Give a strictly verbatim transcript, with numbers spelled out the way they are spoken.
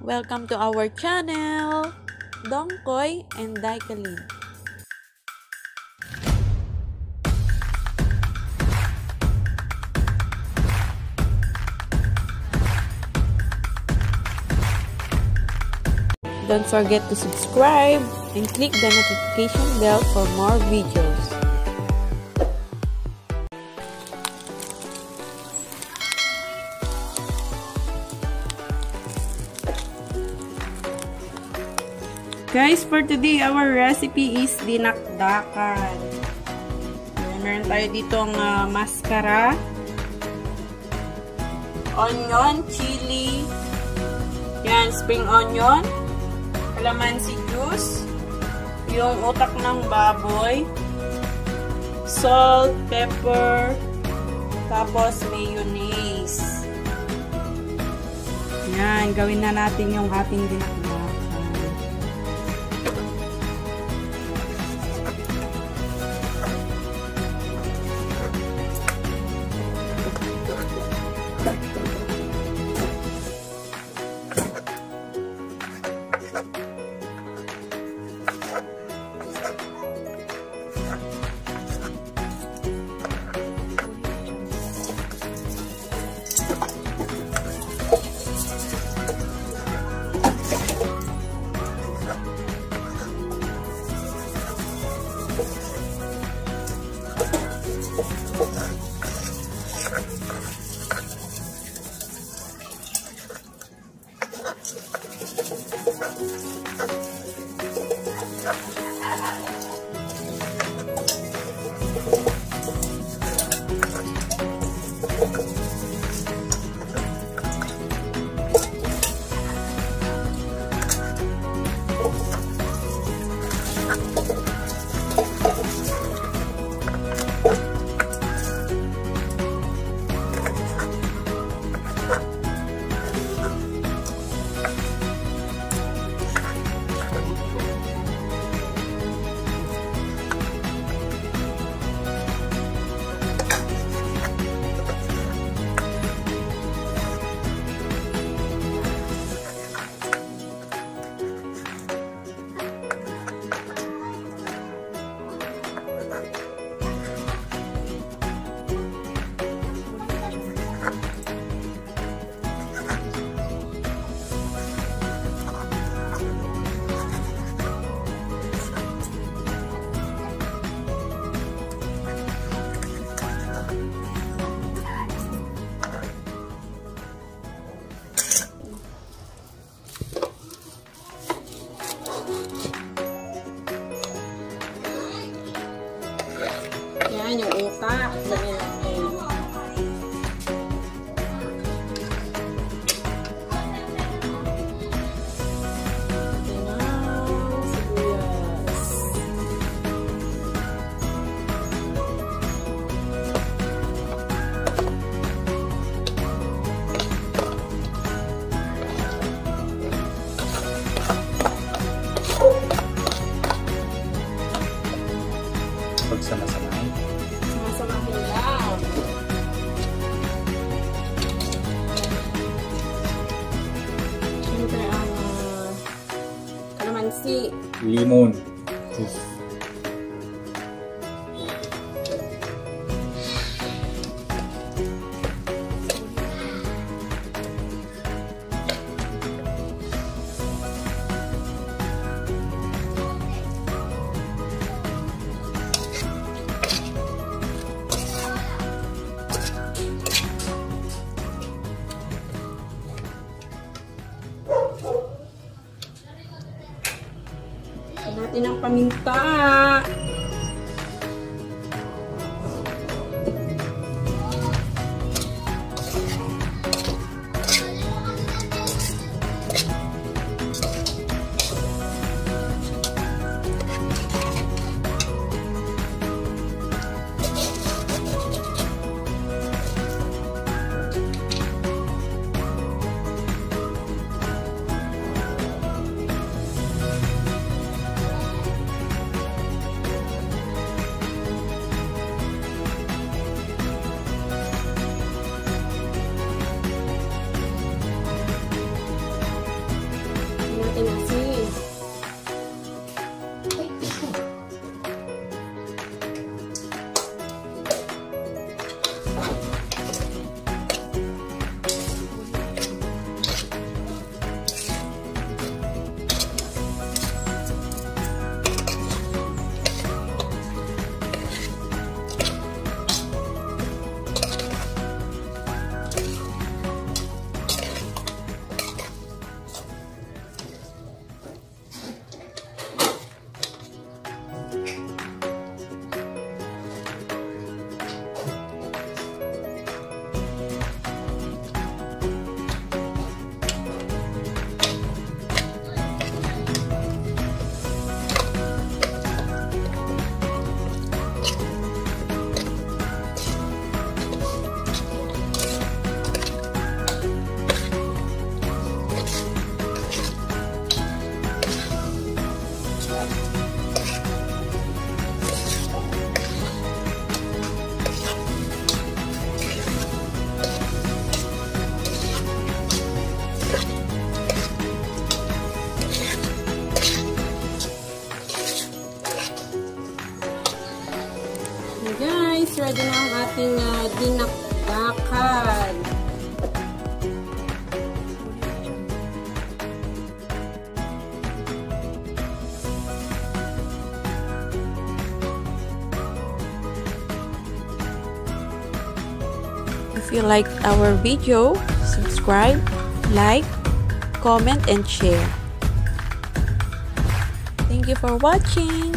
Welcome to our channel, Dong Koi and Daikalin. Don't forget to subscribe and click the notification bell for more videos. Guys, for today, our recipe is dinakdakan. Meron tayo ditong uh, mascara, onion, chili, yan, spring onion, calamansi juice, yung utak ng baboy, salt, pepper, tapos mayonnaise. Yan, gawin na natin yung ating dinakdakan. Limon juice. Natin ang paminta. guys, ready na ang ating uh, dinakdakan. If you liked our video, subscribe, like, comment, and share. Thank you for watching.